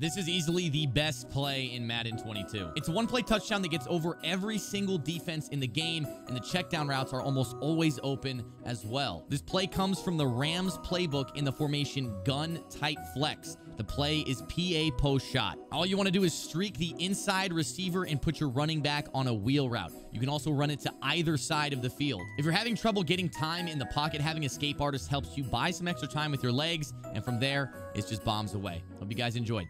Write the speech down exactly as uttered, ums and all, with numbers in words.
This is easily the best play in Madden twenty-two. It's a one-play touchdown that gets over every single defense in the game, and the checkdown routes are almost always open as well. This play comes from the Rams playbook in the formation gun tight flex. The play is P A post shot. All you want to do is streak the inside receiver and put your running back on a wheel route. You can also run it to either side of the field. If you're having trouble getting time in the pocket, having escape artists helps you buy some extra time with your legs, and from there, it's just bombs away. Hope you guys enjoyed.